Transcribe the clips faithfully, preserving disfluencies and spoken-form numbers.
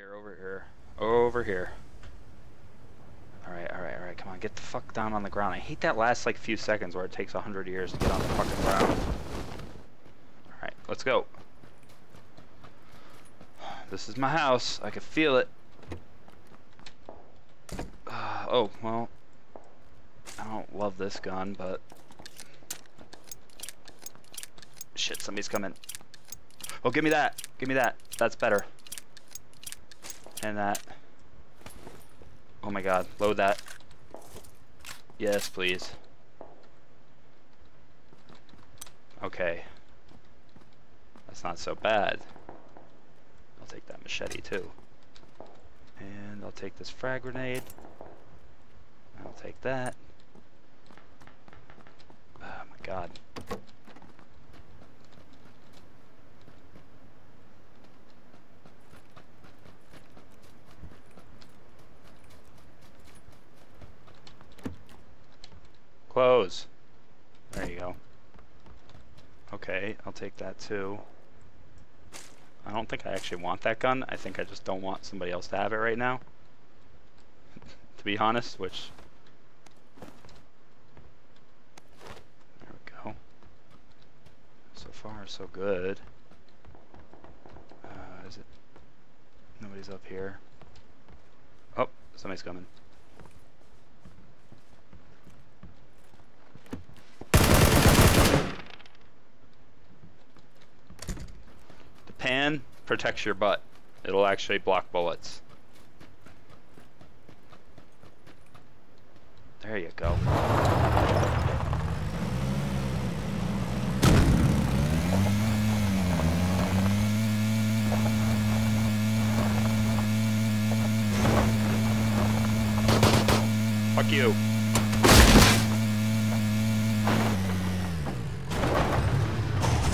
here, over here, over here. Alright, alright, alright, come on, get the fuck down on the ground. I hate that last, like, few seconds where it takes a hundred years to get on the fucking ground. Alright, let's go. This is my house. I can feel it. Uh, oh, well, I don't love this gun, but... Shit, somebody's coming. Oh, give me that. Give me that. That's better. And that. Oh my god, load that. Yes, please. Okay. That's not so bad. I'll take that machete too. And I'll take this frag grenade. I'll take that. Oh my god. Close. There you go. Okay, I'll take that too. I don't think I actually want that gun. I think I just don't want somebody else to have it right now. To be honest, which... There we go. So far, so good. Uh, is it... Nobody's up here. Oh, somebody's coming. Pan protects your butt. It'll actually block bullets. There you go. Fuck you.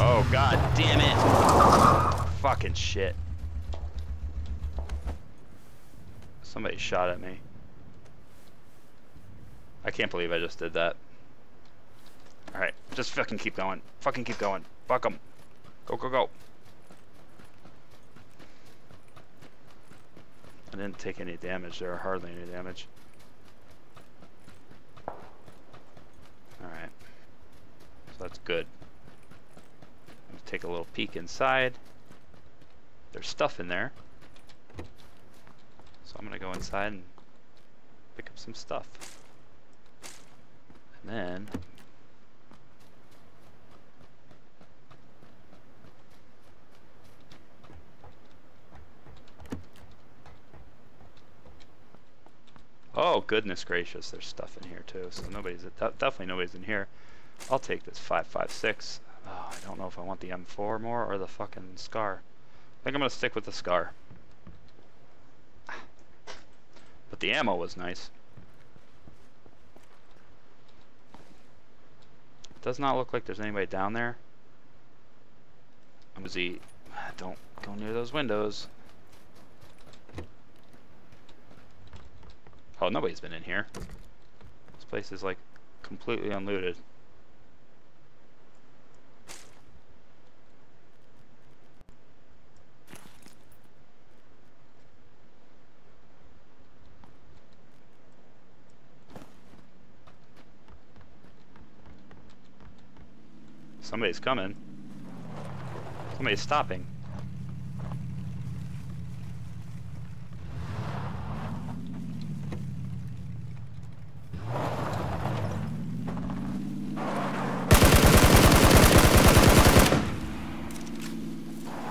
Oh, god damn it. Fucking shit. Somebody shot at me. I can't believe I just did that. Alright, just fucking keep going. Fucking keep going. Fuck them. Go, go, go. I didn't take any damage there. Hardly any damage. Alright. So that's good. Let's take a little peek inside. There's stuff in there, so I'm gonna go inside and pick up some stuff, and then oh goodness gracious, there's stuff in here too. So nobody's definitely nobody's in here. I'll take this five five six. Oh, I don't know if I want the M four more or the fucking SCAR. I think I'm going to stick with the SCAR. But the ammo was nice. It does not look like there's anybody down there. I'm busy. Don't go near those windows. Oh, nobody's been in here. This place is like completely unlooted. Somebody's coming. Somebody's stopping.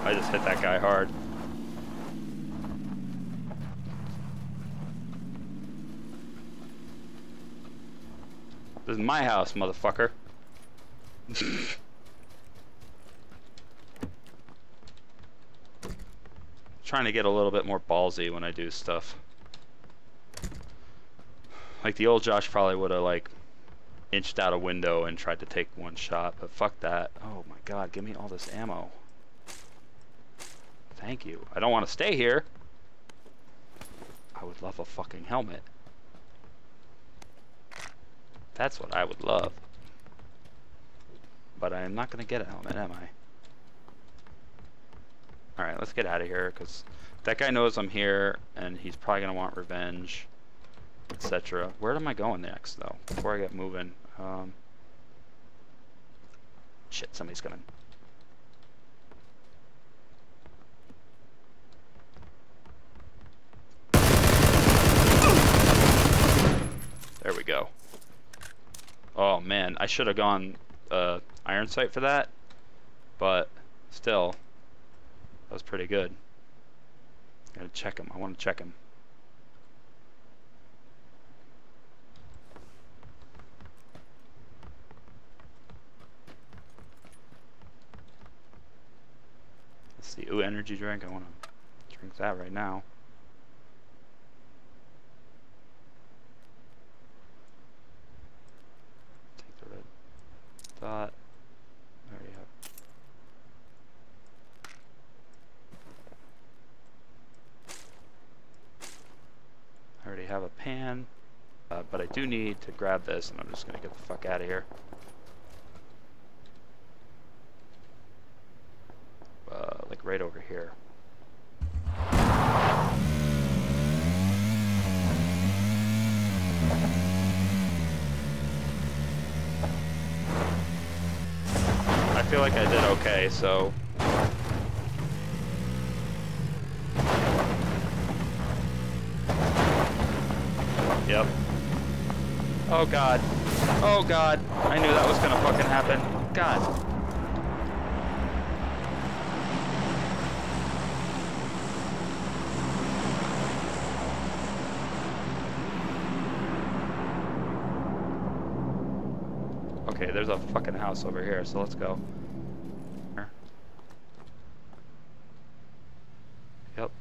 I just hit that guy hard. This is my house, motherfucker. Trying to get a little bit more ballsy when I do stuff. Like the old Josh probably would have like inched out a window and tried to take one shot, but fuck that. Oh my god, give me all this ammo. Thank you. I don't want to stay here. I would love a fucking helmet. That's what I would love. But I am not going to get a helmet, am I? Alright, let's get out of here, because that guy knows I'm here, and he's probably going to want revenge, et cetera. Where am I going next, though, before I get moving? Um, shit, somebody's coming. There we go. Oh, man, I should have gone uh, iron sight for that, but still, that was pretty good. Gotta check him. I want to check him. Let's see. Ooh, energy drink. I want to drink that right now. Take the red dot. I already have. I already have a pan, uh, but I do need to grab this, and I'm just going to get the fuck out of here. Uh, like right over here. I feel like I did okay, so... Yep. Oh god. Oh god. I knew that was gonna fucking happen. God. Okay, there's a fucking house over here, so let's go. Yep.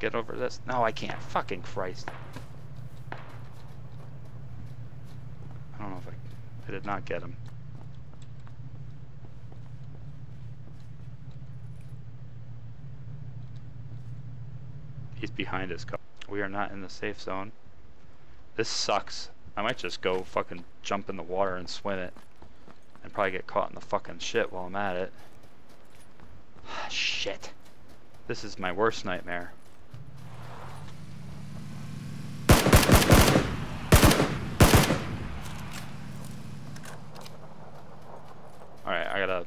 Get over this. No, I can't. Fucking Christ. I don't know if I... I did not get him. He's behind his car. We are not in the safe zone. This sucks. I might just go fucking jump in the water and swim it. And probably get caught in the fucking shit while I'm at it. Shit. This is my worst nightmare. Alright, I gotta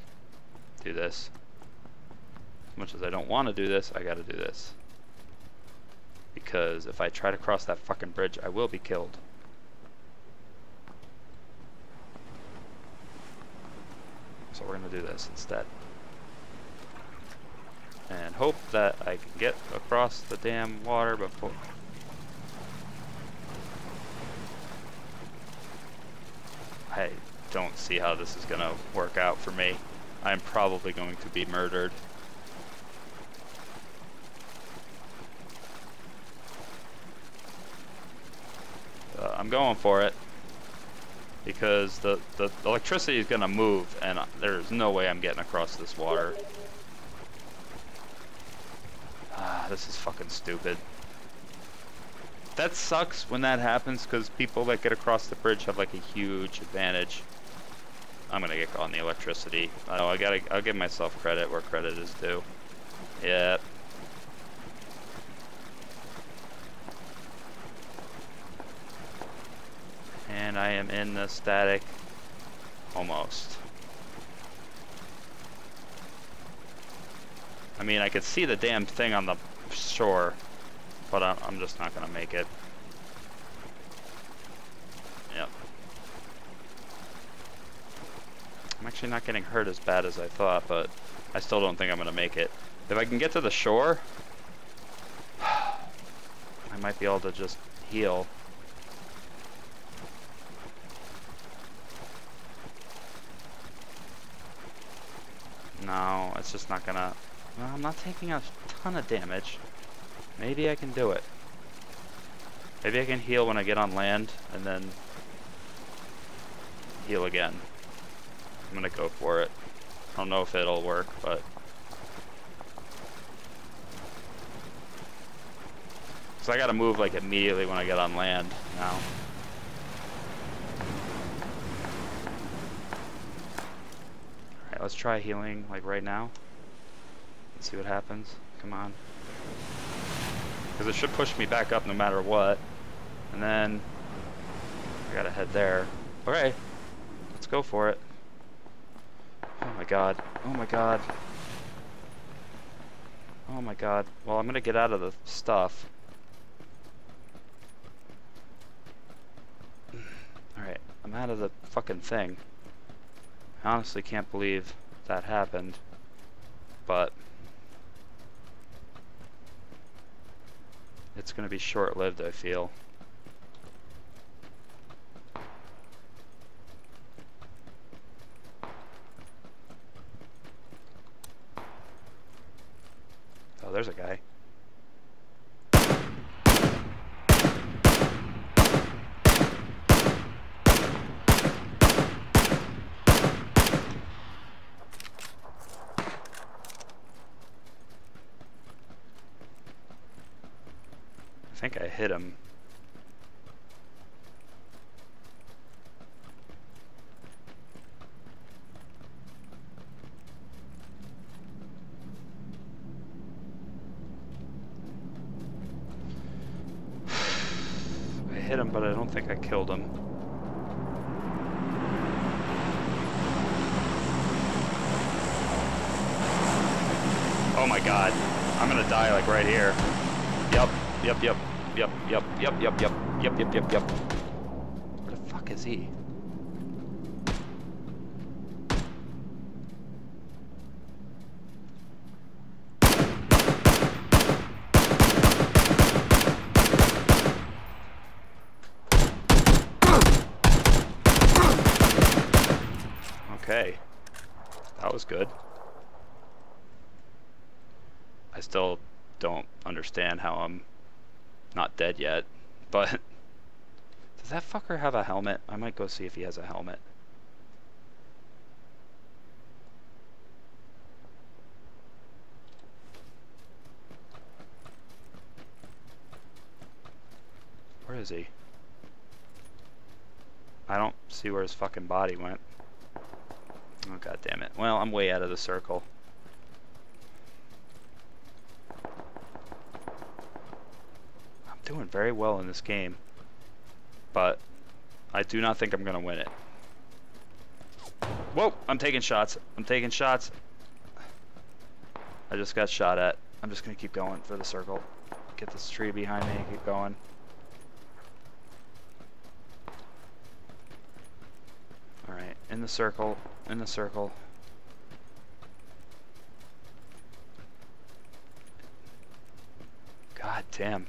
do this. As much as I don't want to do this, I gotta do this. Because if I try to cross that fucking bridge, I will be killed. So we're gonna do this instead. And hope that I can get across the damn water before... Hey. Don't see how this is gonna work out for me. I'm probably going to be murdered. Uh, I'm going for it because the, the electricity is gonna move and there's no way I'm getting across this water. Ah, this is fucking stupid. That sucks when that happens because people that get across the bridge have like a huge advantage. I'm gonna get caught in the electricity. Oh, I gotta, I'll give myself credit where credit is due. Yeah. And I am in the static. Almost. I mean, I could see the damn thing on the shore, but I'm, I'm just not gonna make it. Yep. I'm actually not getting hurt as bad as I thought, but I still don't think I'm going to make it. If I can get to the shore, I might be able to just heal. No, it's just not going to... Well, I'm not taking a ton of damage. Maybe I can do it. Maybe I can heal when I get on land, and then heal again. I'm gonna go for it. I don't know if it'll work, but so I gotta move like immediately when I get on land now. Alright, let's try healing like right now. Let's see what happens. Come on. Because it should push me back up no matter what. And then I gotta head there. Okay, let's go for it. Oh my god. Oh my god. Oh my god. Well, I'm gonna get out of the stuff. Alright, I'm out of the fucking thing. I honestly can't believe that happened. But it's gonna be short-lived, I feel. Oh, there's a guy. I think I hit him. I hit him, but I don't think I killed him. Oh my god. I'm gonna die like right here. Yup, yup, yup. Yep, yep, yep, yep, yep, yep, yep, yep, yep. Where the fuck is he? Okay. That was good. I still don't understand how I'm not dead yet, but does that fucker have a helmet? I might go see if he has a helmet. Where is he? I don't see where his fucking body went. Oh, god damn it. Well, I'm way out of the circle. Doing very well in this game, but I do not think I'm gonna win it. Whoa, I'm taking shots. I'm taking shots. I just got shot at. I'm just gonna keep going for the circle. Get this tree behind me and keep going. Alright, in the circle, in the circle. God damn.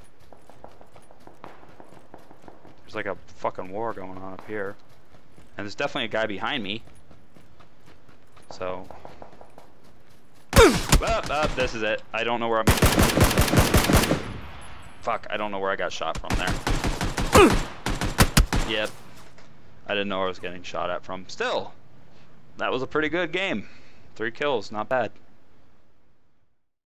There's like a fucking war going on up here. And there's definitely a guy behind me. So. Up, up, this is it. I don't know where I'm. Fuck, I don't know where I got shot from there. Yep. I didn't know where I was getting shot at from. Still, that was a pretty good game. Three kills, not bad.